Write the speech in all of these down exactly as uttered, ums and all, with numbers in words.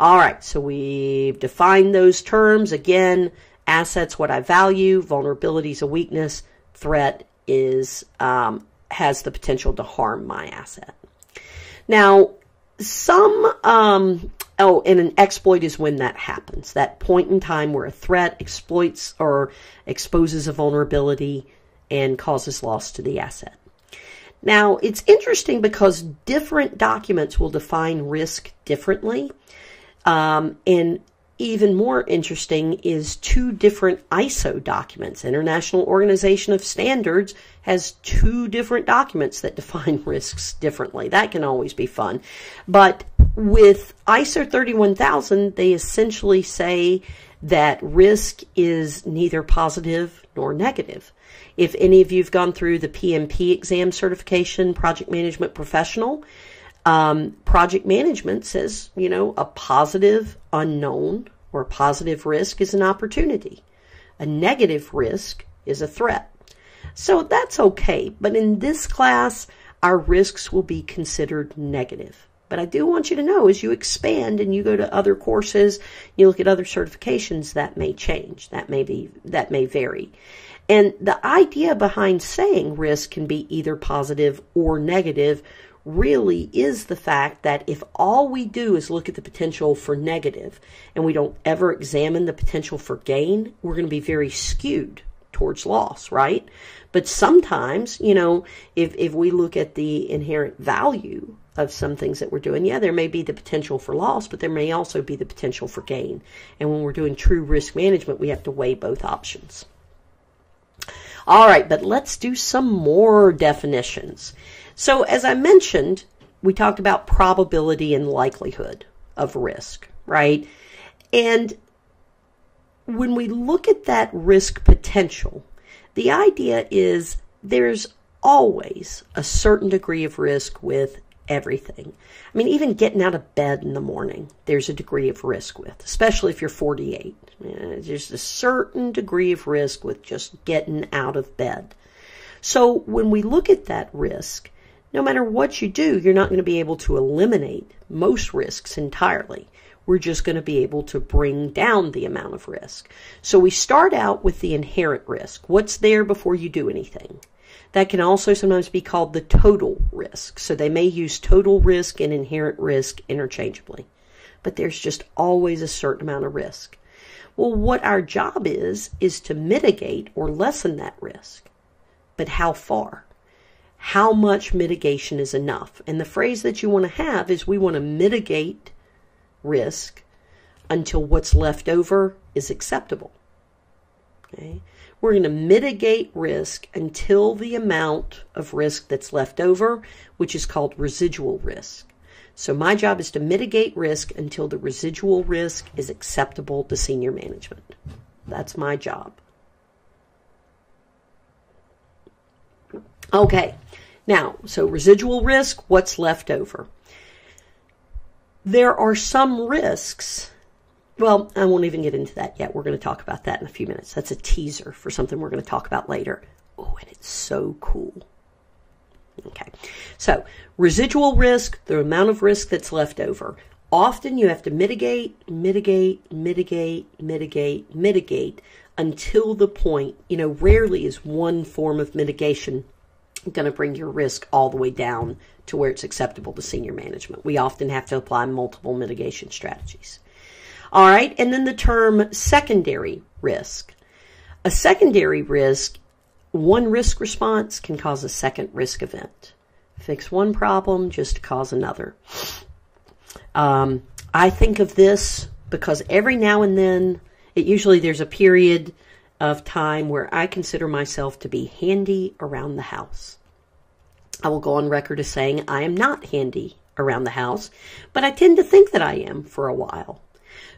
All right, so we've defined those terms. Again, assets, what I value, vulnerability is a weakness, threat is um, has the potential to harm my asset. Now, some, um, oh, and an exploit is when that happens, that point in time where a threat exploits or exposes a vulnerability and causes loss to the asset. Now, it's interesting because different documents will define risk differently. Um, and even more interesting is two different I S O documents. International Organization of Standards has two different documents that define risks differently. That can always be fun. But with I S O thirty-one thousand, they essentially say that risk is neither positive nor negative. If any of you have gone through the P M P exam certification, Project Management Professional, um, project management says, you know, a positive unknown or positive risk is an opportunity. A negative risk is a threat. So that's okay. But in this class, our risks will be considered negative. But I do want you to know as you expand and you go to other courses, you look at other certifications, that may change. That may be, that may vary. And the idea behind saying risk can be either positive or negative really is the fact that if all we do is look at the potential for negative and we don't ever examine the potential for gain, we're going to be very skewed towards loss, right? But sometimes, you know, if, if we look at the inherent value of some things that we're doing, yeah, there may be the potential for loss, but there may also be the potential for gain. And when we're doing true risk management, we have to weigh both options. All right, but let's do some more definitions. So as I mentioned, we talked about probability and likelihood of risk, right? And when we look at that risk potential, the idea is there's always a certain degree of risk with everything. I mean, even getting out of bed in the morning, there's a degree of risk with, especially if you're forty-eight. There's a certain degree of risk with just getting out of bed. So when we look at that risk, no matter what you do, you're not going to be able to eliminate most risks entirely. We're just going to be able to bring down the amount of risk. So we start out with the inherent risk. What's there before you do anything? That can also sometimes be called the total risk. So they may use total risk and inherent risk interchangeably. But there's just always a certain amount of risk. Well, what our job is, is to mitigate or lessen that risk. But how far? How much mitigation is enough? And the phrase that you want to have is we want to mitigate risk until what's left over is acceptable. Okay? We're going to mitigate risk until the amount of risk that's left over, which is called residual risk. So my job is to mitigate risk until the residual risk is acceptable to senior management. That's my job. Okay, now, so residual risk, what's left over? There are some risks. Well, I won't even get into that yet. We're going to talk about that in a few minutes. That's a teaser for something we're going to talk about later. Oh, and it's so cool. Okay. So residual risk, the amount of risk that's left over. Often you have to mitigate, mitigate, mitigate, mitigate, mitigate until the point, you know, rarely is one form of mitigation going to bring your risk all the way down to where it's acceptable to senior management. We often have to apply multiple mitigation strategies. All right, and then the term secondary risk. A secondary risk, one risk response can cause a second risk event. Fix one problem just to cause another. Um, I think of this because every now and then, it usually there's a period of time where I consider myself to be handy around the house. I will go on record as saying I am not handy around the house, but I tend to think that I am for a while.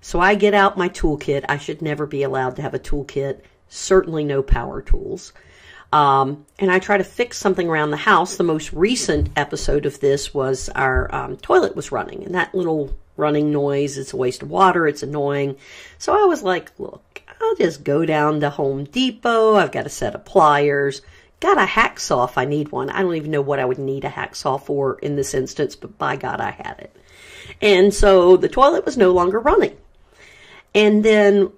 So I get out my toolkit. I should never be allowed to have a toolkit, certainly no power tools. Um, and I try to fix something around the house. The most recent episode of this was our um, toilet was running, and that little running noise, it's a waste of water, it's annoying. So I was like, look, I'll just go down to Home Depot. I've got a set of pliers. Got a hacksaw if I need one. I don't even know what I would need a hacksaw for in this instance, but by God, I had it. And so the toilet was no longer running. And then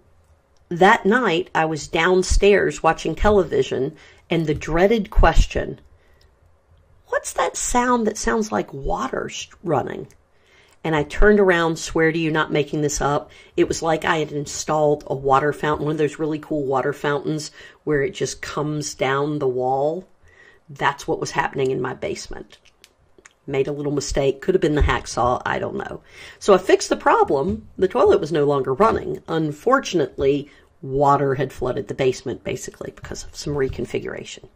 that night, I was downstairs watching television, and the dreaded question, what's that sound that sounds like water running? And I turned around, swear to you, not making this up. It was like I had installed a water fountain, one of those really cool water fountains where it just comes down the wall. That's what was happening in my basement. Made a little mistake. Could have been the hacksaw. I don't know. So I fixed the problem. The toilet was no longer running. Unfortunately, water had flooded the basement, basically, because of some reconfiguration.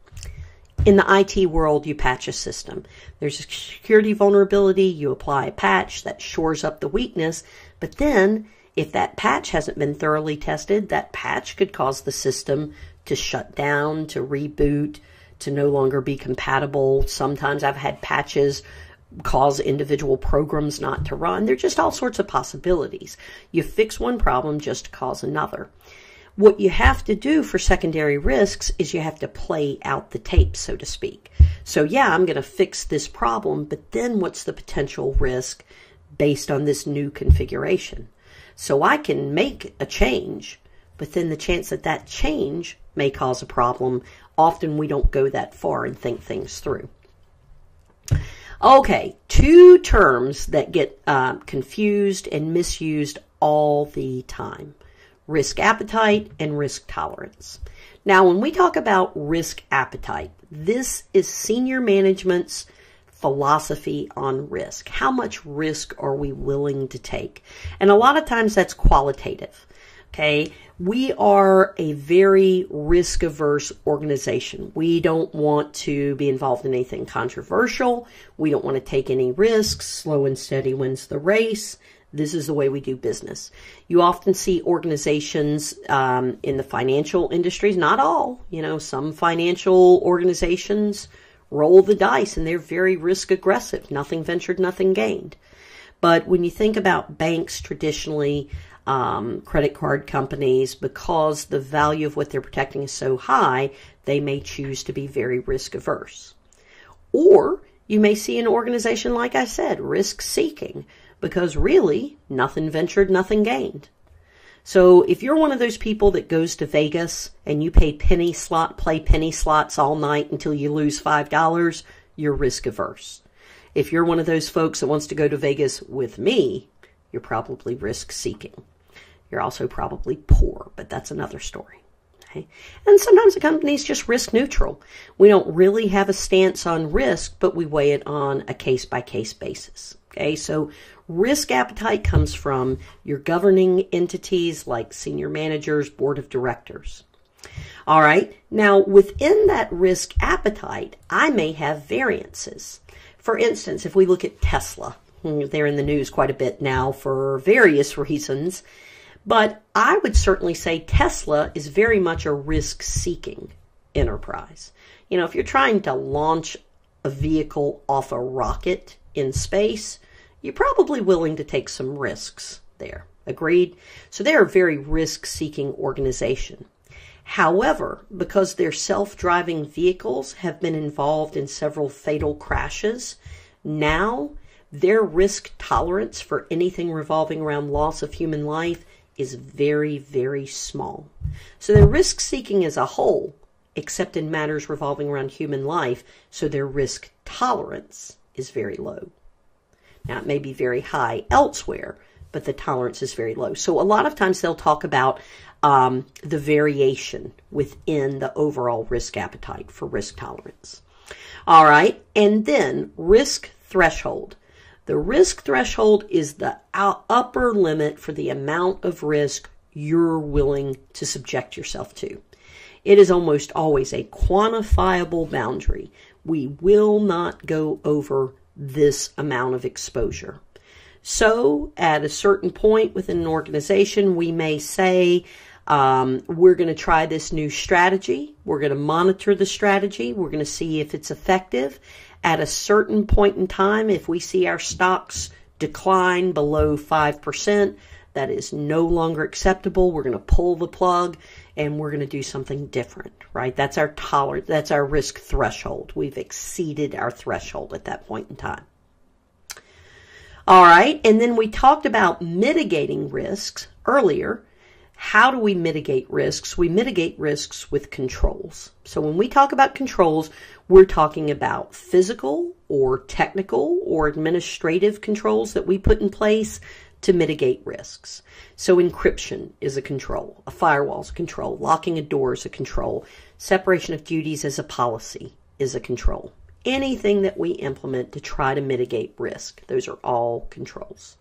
In the I T world, you patch a system. There's a security vulnerability. You apply a patch that shores up the weakness. But then, if that patch hasn't been thoroughly tested, that patch could cause the system to shut down, to reboot, to no longer be compatible. Sometimes I've had patches cause individual programs not to run. There are just all sorts of possibilities. You fix one problem just to cause another. What you have to do for secondary risks is you have to play out the tape, so to speak. So yeah, I'm going to fix this problem, but then what's the potential risk based on this new configuration? So I can make a change, but then the chance that that change may cause a problem, often we don't go that far and think things through. Okay, two terms that get uh, confused and misused all the time. Risk appetite and risk tolerance. Now, when we talk about risk appetite, this is senior management's philosophy on risk. How much risk are we willing to take? And a lot of times that's qualitative. Okay, we are a very risk-averse organization. We don't want to be involved in anything controversial. We don't want to take any risks. Slow and steady wins the race. This is the way we do business. You often see organizations um, in the financial industries, not all, you know, some financial organizations roll the dice and they're very risk aggressive. Nothing ventured, nothing gained. But when you think about banks traditionally, um, credit card companies, because the value of what they're protecting is so high, they may choose to be very risk averse. Or you may see an organization, like I said, risk seeking. Because really, nothing ventured, nothing gained. So if you're one of those people that goes to Vegas and you pay penny slot, play penny slots all night until you lose five dollars, you're risk averse. If you're one of those folks that wants to go to Vegas with me, you're probably risk seeking. You're also probably poor, but that's another story. Okay? And sometimes the company's just risk neutral. We don't really have a stance on risk, but we weigh it on a case-by-case basis. Okay, so risk appetite comes from your governing entities like senior managers, board of directors. All right, now within that risk appetite, I may have variances. For instance, if we look at Tesla, they're in the news quite a bit now for various reasons, but I would certainly say Tesla is very much a risk-seeking enterprise. You know, if you're trying to launch a vehicle off a rocket in space, you're probably willing to take some risks there. Agreed? So they're a very risk-seeking organization. However, because their self-driving vehicles have been involved in several fatal crashes, now their risk tolerance for anything revolving around loss of human life is very, very small. So they're risk-seeking as a whole, except in matters revolving around human life, so their risk tolerance is very low. Now, it may be very high elsewhere, but the tolerance is very low. So a lot of times they'll talk about um, the variation within the overall risk appetite for risk tolerance. All right, and then risk threshold. The risk threshold is the upper limit for the amount of risk you're willing to subject yourself to. It is almost always a quantifiable boundary. We will not go over this amount of exposure. So at a certain point within an organization, we may say, um, we're going to try this new strategy. We're going to monitor the strategy. We're going to see if it's effective. At a certain point in time, if we see our stocks decline below five percent, that is no longer acceptable. We're going to pull the plug and we're going to do something different, right? That's our tolerance. That's our risk threshold. We've exceeded our threshold at that point in time. All right, and then we talked about mitigating risks earlier. How do we mitigate risks? We mitigate risks with controls. So when we talk about controls, we're talking about physical or technical or administrative controls that we put in place to mitigate risks. So encryption is a control, a firewall is a control, locking a door is a control, separation of duties as a policy is a control. Anything that we implement to try to mitigate risk, those are all controls.